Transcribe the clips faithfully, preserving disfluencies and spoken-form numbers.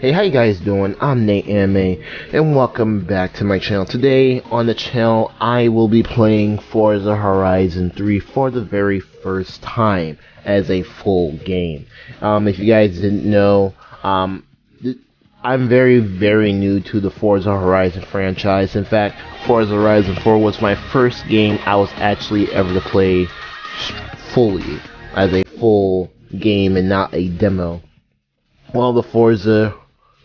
Hey, how you guys doing? I'm Nate Anime, and welcome back to my channel. Today on the channel, I will be playing Forza Horizon three for the very first time as a full game. Um, if you guys didn't know, um, I'm very, very new to the Forza Horizon franchise. In fact, Forza Horizon four was my first game I was actually ever to play fully, as a full game and not a demo. Well, the Forza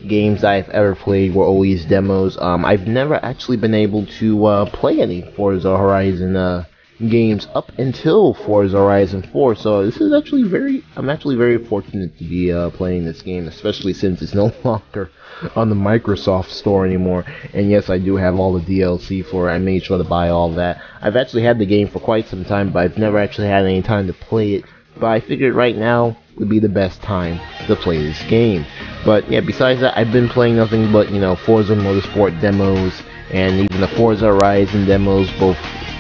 games I've ever played were always demos. Um, I've never actually been able to uh, play any Forza Horizon uh, games up until Forza Horizon four. So this is actually very, I'm actually very fortunate to be uh, playing this game, especially since it's no longer on the Microsoft Store anymore. And yes, I do have all the D L C for it. I made sure to buy all that. I've actually had the game for quite some time, but I've never actually had any time to play it. But I figured right now would be the best time to play this game. But yeah, besides that, I've been playing nothing but, you know, Forza Motorsport demos and even the Forza Horizon demos, both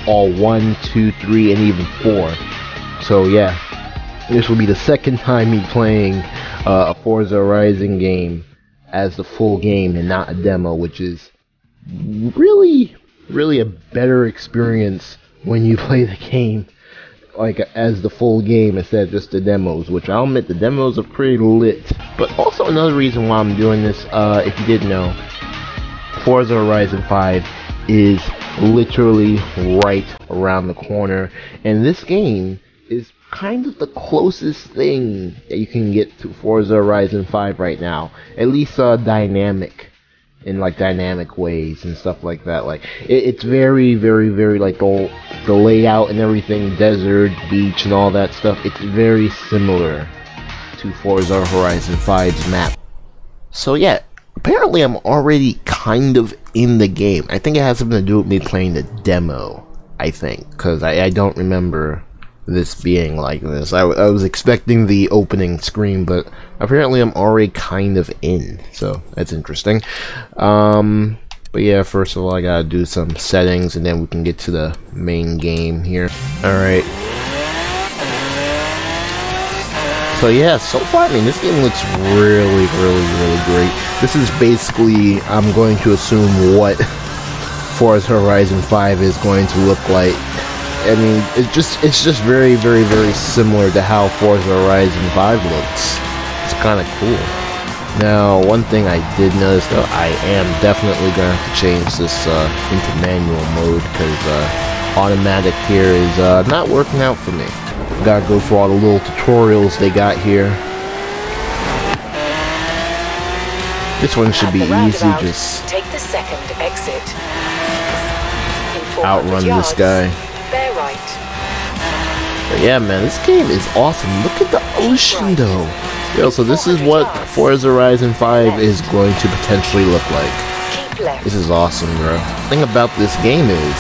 all one, two, three, and even four. So yeah, this will be the second time me playing uh, a Forza Horizon game as the full game and not a demo, which is really, really a better experience when you play the game like as the full game instead of just the demos, which I'll admit the demos are pretty lit. But also another reason why I'm doing this, uh, if you didn't know, Forza Horizon five is literally right around the corner, and this game is kind of the closest thing that you can get to Forza Horizon five right now, at least uh, dynamic, in like dynamic ways and stuff like that. Like it, it's very, very, very like the the layout and everything, desert, beach, and all that stuff. It's very similar to Forza Horizon five's map. So yeah, apparently I'm already kind of in the game. I think it has something to do with me playing the demo. I think because I, I don't remember this being like this. I, I was expecting the opening screen, but apparently I'm already kind of in, so that's interesting. Um, but yeah, first of all, I gotta do some settings, and then we can get to the main game here. Alright. So yeah, so far, I mean, this game looks really, really, really great. This is basically, I'm going to assume, what Forza Horizon five is going to look like. I mean, it's just it's just very, very, very similar to how Forza Horizon five looks. It's kind of cool. Now, one thing I did notice, though, I am definitely going to have to change this uh, into manual mode, because uh, automatic here is uh, not working out for me. Got to go for all the little tutorials they got here. This one should be easy, just take the second exit. Outrun this guy. But yeah, man, this game is awesome. Look at the ocean, though. Yo, so this is what Forza Horizon five is going to potentially look like. This is awesome, bro. The thing about this game is,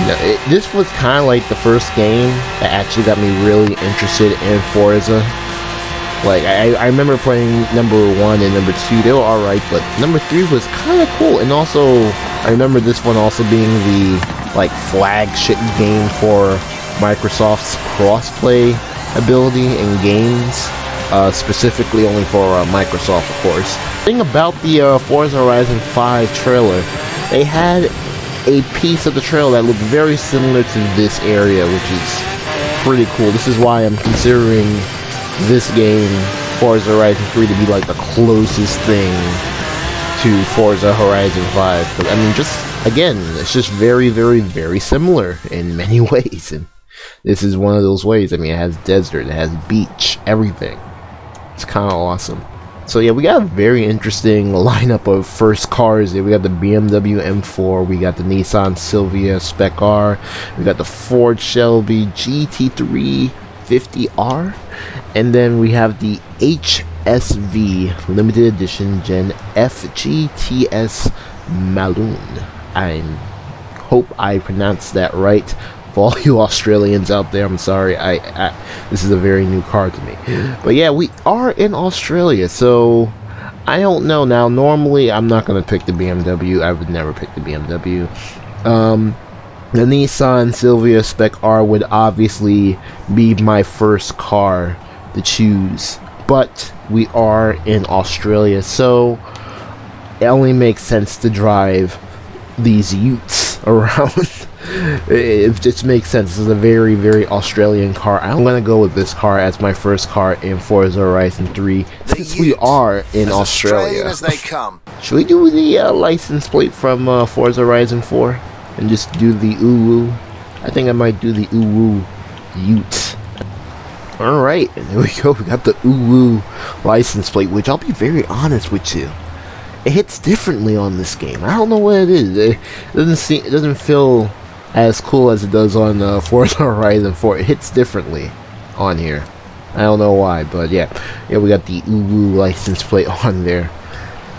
you know, it, this was kind of like the first game that actually got me really interested in Forza. Like, I, I remember playing number one and number two. They were alright, but number three was kind of cool. And also, I remember this one also being the like flagship game for Microsoft's crossplay ability in games, uh, specifically only for uh, Microsoft, of course. The thing about the uh, Forza Horizon five trailer, they had a piece of the trailer that looked very similar to this area, which is pretty cool. This is why I'm considering this game, Forza Horizon three, to be like the closest thing to Forza Horizon five. But I mean, just again, it's just very, very, very similar in many ways, and this is one of those ways. I mean, it has desert, it has beach, everything. It's kind of awesome. So yeah, we got a very interesting lineup of first cars here. We got the B M W M four, we got the Nissan Silvia Spec R, we got the Ford Shelby G T three fifty R, and then we have the H. S V limited edition gen F G T S Maloon. I hope I pronounced that right. For all you Australians out there, I'm sorry. I, I this is a very new car to me. But yeah, we are in Australia, so I don't know. Now, normally I'm not gonna pick the B M W. I would never pick the B M W. Um, the Nissan Silvia Spec R would obviously be my first car to choose but we are in Australia, so it only makes sense to drive these utes around. It just makes sense. This is a very, very Australian car. I'm going to go with this car as my first car in Forza Horizon three, since we are in Australia. As they come. Should we do the uh, license plate from uh, Forza Horizon four and just do the uwu? I think I might do the uwu ute. Alright, there we go. We got the uwu license plate, which I'll be very honest with you. It hits differently on this game. I don't know what it is. It doesn't seem, it doesn't feel as cool as it does on uh, Forza Horizon four. It hits differently on here. I don't know why, but yeah, yeah, we got the uwu license plate on there.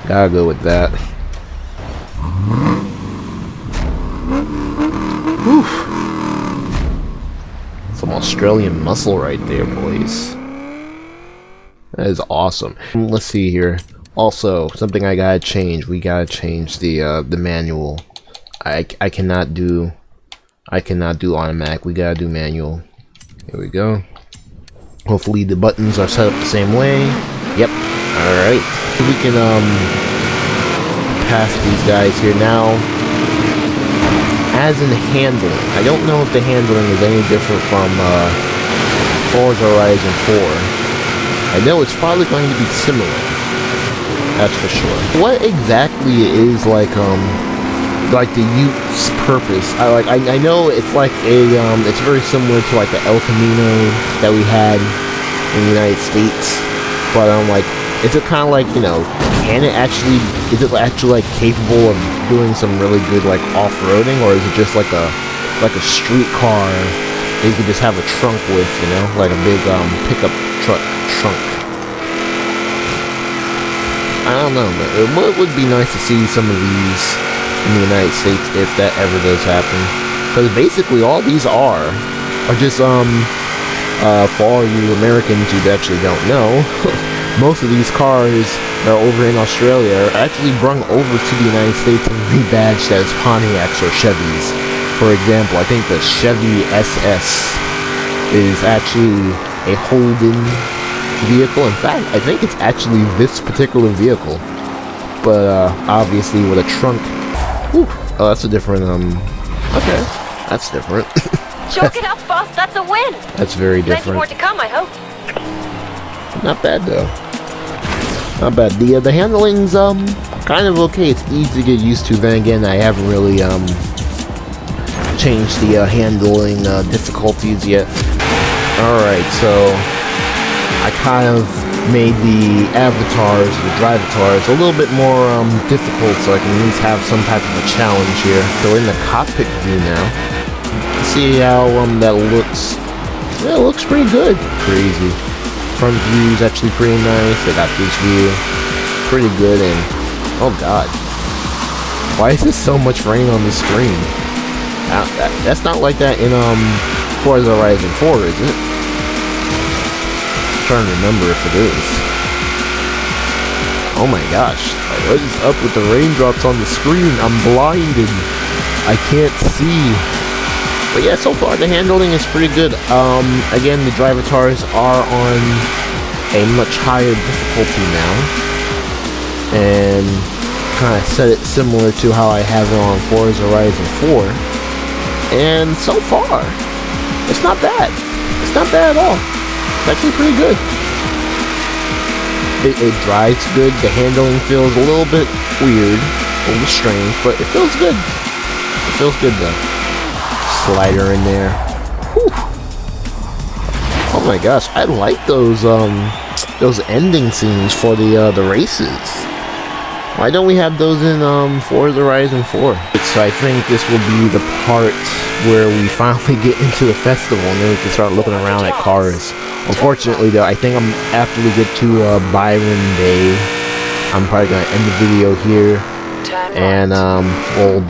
Gotta go with that. Oof. Some Australian muscle right there, boys. That is awesome. Let's see here. Also, something I gotta change. We gotta change the uh, the manual. I I cannot do I cannot do automatic. We gotta do manual. Here we go. Hopefully the buttons are set up the same way. Yep. All right. We can um pass these guys here now. As in handling, I don't know if the handling is any different from uh, Forza Horizon four. I know it's probably going to be similar. That's for sure. What exactly is like um like the ute's purpose? I like I, I know it's like a um it's very similar to like the El Camino that we had in the United States, but um like is it kind of like, you know, can it actually is it actually like capable of doing some really good like off-roading, or is it just like a like a street car that you could just have a trunk with, you know, like a big um pickup truck trunk? I don't know, but it would, would be nice to see some of these in the United States if that ever does happen. Because basically all these are, are just, um, uh, for all you Americans who actually don't know, most of these cars that are over in Australia are actually brung over to the United States and rebadged as Pontiacs or Chevys. For example, I think the Chevy S S is actually a Holden vehicle. In fact, I think it's actually this particular vehicle, but uh, obviously with a trunk. Whew. Oh, that's a different. Um, okay, that's different. Choke it up, boss. That's a win. That's very different. Plenty more to come, I hope. Not bad though. Not bad. The uh, the handling's um kind of okay. It's easy to get used to. Then again, I haven't really um changed the uh, handling uh, difficulties yet. All right, so. I kind of made the avatars, the drivatars, a little bit more um, difficult, so I can at least have some type of a challenge here. So we're in the cockpit view now. See how um, that looks. Yeah, it looks pretty good. Crazy. Front view is actually pretty nice. I got this view. Pretty good, and oh god. Why is there so much rain on the screen? That, that, that's not like that in um, Forza Horizon four, is it? Trying to remember if it is. Oh my gosh, what is up with the raindrops on the screen? I'm blinded. I can't see. But yeah, so far the handling is pretty good. Um, again, the drivatars are on a much higher difficulty now, and kind of set it similar to how I have it on Forza Horizon four. And so far, it's not bad. It's not bad at all. Actually pretty good. It, it drives good. The handling feels a little bit weird, a little strange, but it feels good. It feels good though. Slider in there. Whew. Oh my gosh, I like those um those ending scenes for the uh, the races. Why don't we have those in um Forza Horizon four? So I think this will be the part where we finally get into the festival and then we can start looking around at cars. Unfortunately though, I think I'm after we get to uh, Byron Bay, I'm probably going to end the video here, and um, we'll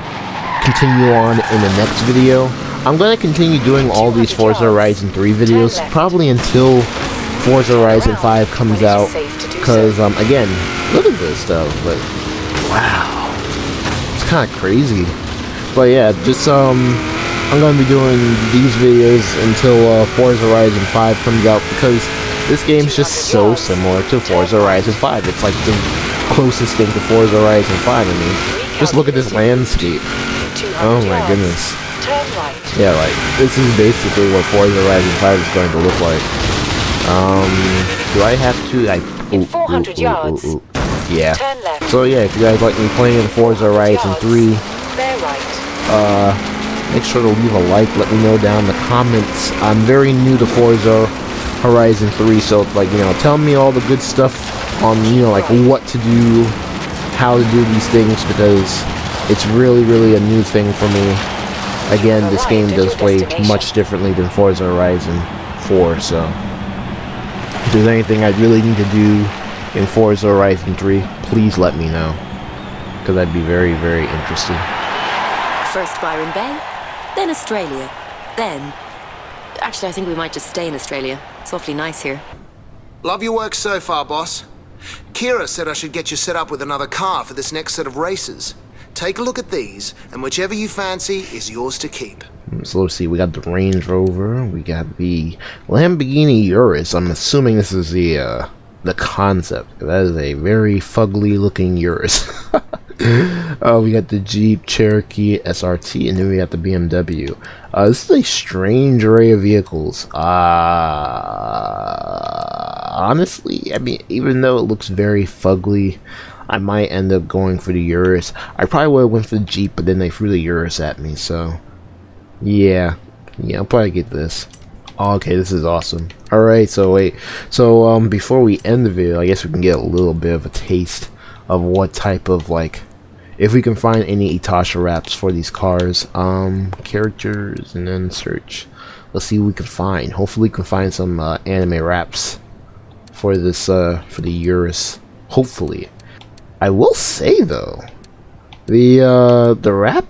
continue on in the next video. I'm going to continue doing all these Forza Horizon three videos, probably until Forza Horizon five comes out, because um, again, look at this though, but wow, it's kind of crazy. But yeah, just um. I'm going to be doing these videos until uh, Forza Horizon five comes out, because This game's just so similar to Forza Horizon five. It's like the closest thing to Forza Horizon five. I mean, just look at this landscape. Oh my goodness. Yeah, like, this is basically what Forza Horizon five is going to look like. Um, do I have to, like, ooh, in four hundred ooh, yards, ooh, ooh, ooh. Yeah. Turn left. So yeah, if you guys like me playing Forza Horizon three, right. uh, make sure to leave a like, let me know down in the comments. I'm very new to Forza Horizon three, so, like, you know, tell me all the good stuff on, you know, like, what to do, how to do these things, because it's really, really a new thing for me. Again, this game does play much differently than Forza Horizon four, so if there's anything I really need to do in Forza Horizon three, please let me know, because I'd be very, very interested. First Byron Bay, then Australia, then... Actually, I think we might just stay in Australia. It's awfully nice here. Love your work so far, boss. Kira said I should get you set up with another car for this next set of races. Take a look at these, and whichever you fancy is yours to keep. So let's see, we got the Range Rover, we got the Lamborghini Urus. I'm assuming this is the, uh, the concept. That is a very fugly looking Urus. Uh, we got the Jeep Cherokee S R T, and then we got the B M W. Uh, this is a strange array of vehicles. Uh, honestly, I mean, even though it looks very fugly, I might end up going for the Urus. I probably would have went for the Jeep, but then they threw the Urus at me, so... Yeah. Yeah, I'll probably get this. Oh, okay, this is awesome. Alright, so wait. So, um, before we end the video, I guess we can get a little bit of a taste of what type of, like... if we can find any Itasha wraps for these cars. Um, characters, and then search. Let's see what we can find. Hopefully we can find some, uh, anime wraps for this, uh, for the Urus. Hopefully. I will say though, the uh, the wrap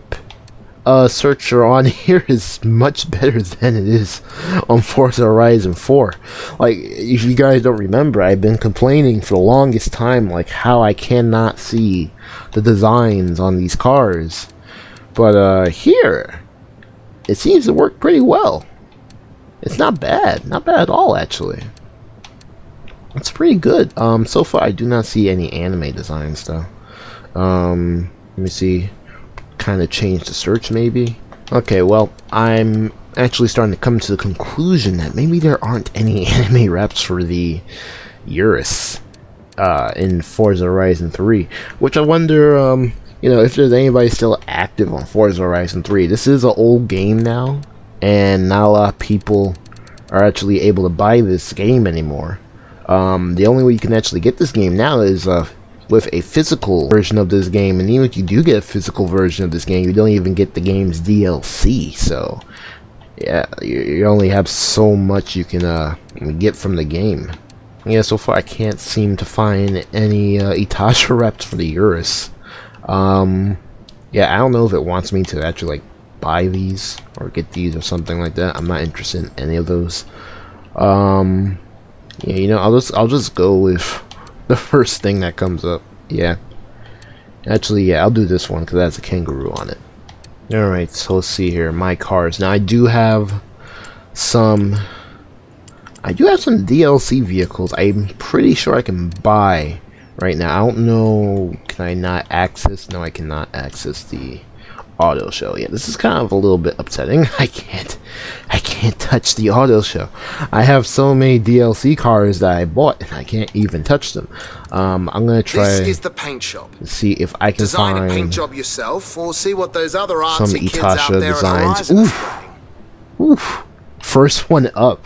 uh, searcher on here is much better than it is on Forza Horizon four. Like, if you guys don't remember, I've been complaining for the longest time, like, how I cannot see the designs on these cars, but uh, here it seems to work pretty well. It's not bad, not bad at all actually. It's pretty good. Um, so far, I do not see any anime designs, though. Um, let me see. Kind of change the search, maybe? Okay, well, I'm actually starting to come to the conclusion that maybe there aren't any anime wraps for the Urus uh, in Forza Horizon three. Which I wonder, um, you know, if there's anybody still active on Forza Horizon three. This is an old game now, and not a lot of people are actually able to buy this game anymore. Um, the only way you can actually get this game now is uh, with a physical version of this game, and even if you do get a physical version of this game, you don't even get the game's D L C, so yeah, you, you only have so much you can uh, get from the game. Yeah, so far I can't seem to find any uh, Itasha wraps for the Urus. Um, yeah, I don't know if it wants me to actually, like, buy these or get these or something like that. I'm not interested in any of those. Um... Yeah, you know, I'll just I'll just go with the first thing that comes up. Yeah, actually, yeah, I'll do this one because that's a kangaroo on it. All right, so let's see here, my cars. Now I do have some, I do have some D L C vehicles. I'm pretty sure I can buy right now. I don't know, can I not access? No, I cannot access the auto show. Yeah, this is kind of a little bit upsetting. I can't I can't touch the auto show. I have so many D L C cars that I bought and I can't even touch them. Um, I'm gonna try this is the paint shop. See if I can design find a paint job yourself, or see what those other some Itasha kids out there designs. Oof. Oof. First one up.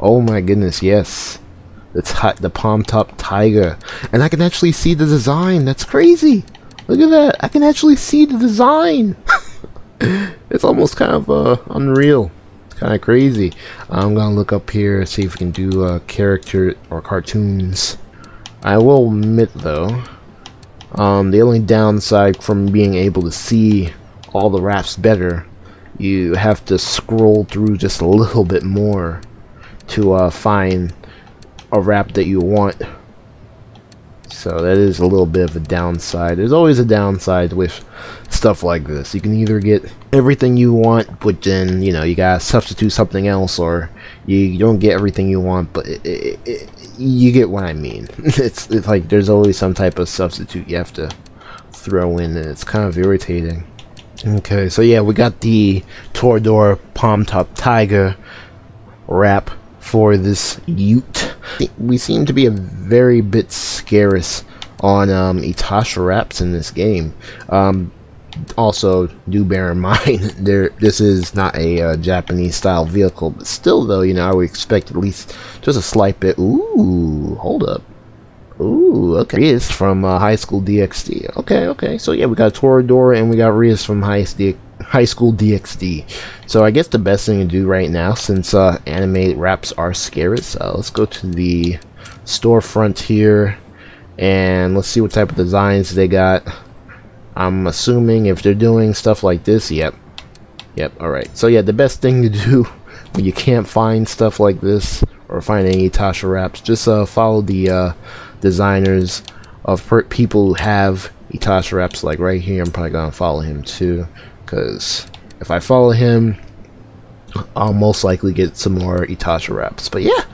Oh my goodness, yes. It's hot, the palm top tiger. And I can actually see the design. That's crazy. Look at that! I can actually see the design! It's almost kind of uh, unreal. It's kind of crazy. I'm gonna look up here, see if we can do uh, character or cartoons. I will admit though, um, the only downside from being able to see all the wraps better, you have to scroll through just a little bit more to uh, find a wrap that you want. So that is a little bit of a downside. There's always a downside with stuff like this. You can either get everything you want, but then, you know, you gotta substitute something else, or you, you don't get everything you want, but it, it, it, you get what I mean. It's, it's like there's always some type of substitute you have to throw in, and it's kind of irritating. Okay, so yeah, we got the Toradora Palm Top Tiger wrap for this ute. We seem to be a very bit scarce on um, Itasha wraps in this game. Um, also, do bear in mind, there this is not a uh, Japanese-style vehicle, but still, though, you know, I would expect at least just a slight bit. Ooh, hold up. Ooh, okay. Rias from uh, High School DxD. Okay, okay. So yeah, we got Toradora and we got Rias from High D High School DxD. So I guess the best thing to do right now, since uh, anime wraps are scarce, uh, let's go to the storefront here. And let's see what type of designs they got. I'm assuming if they're doing stuff like this, yep. Yep, alright. So yeah, the best thing to do when you can't find stuff like this, or find any Itasha wraps, just uh, follow the uh, designers of per people who have Itasha wraps. Like right here, I'm probably going to follow him too, because if I follow him, I'll most likely get some more Itasha wraps. But yeah,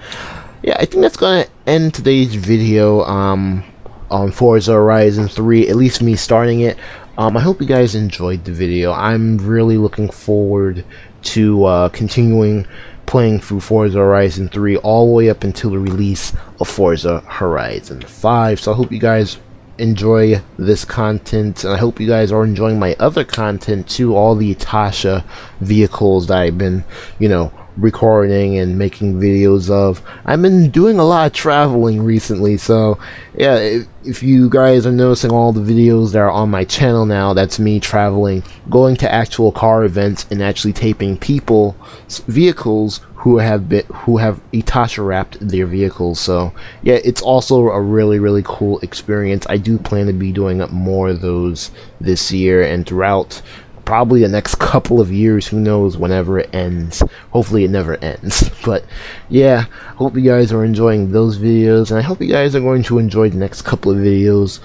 yeah, I think that's going to end today's video. Um, on Forza Horizon three, at least me starting it. Um, I hope you guys enjoyed the video. I'm really looking forward to uh, continuing playing through Forza Horizon three all the way up until the release of Forza Horizon five. So I hope you guys enjoy this content, and I hope you guys are enjoying my other content too, all the Itasha vehicles that I've been, you know, recording and making videos of. I've been doing a lot of traveling recently, so yeah, if, if you guys are noticing all the videos that are on my channel now, that's me traveling, going to actual car events and actually taping people, vehicles who have been, who have Itasha wrapped their vehicles. So yeah, it's also a really, really cool experience. I do plan to be doing more of those this year and throughout probably the next couple of years. Who knows whenever it ends. Hopefully it never ends. But yeah, hope you guys are enjoying those videos, and I hope you guys are going to enjoy the next couple of videos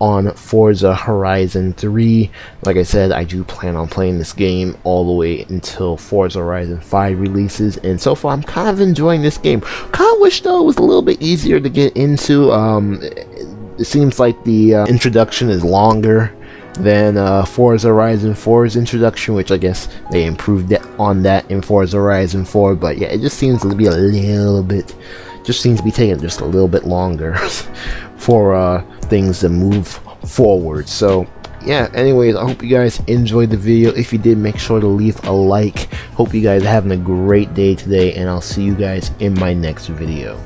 on Forza Horizon three. Like I said, I do plan on playing this game all the way until Forza Horizon five releases, and so far I'm kind of enjoying this game. Kind of wish though it was a little bit easier to get into. Um, it seems like the uh, introduction is longer than uh, Forza Horizon four's introduction, which I guess they improved that on that in Forza Horizon four, but yeah, it just seems to be a little bit, just seems to be taking just a little bit longer for uh, things to move forward. So yeah, anyways, I hope you guys enjoyed the video. If you did, make sure to leave a like. Hope you guys are having a great day today, and I'll see you guys in my next video.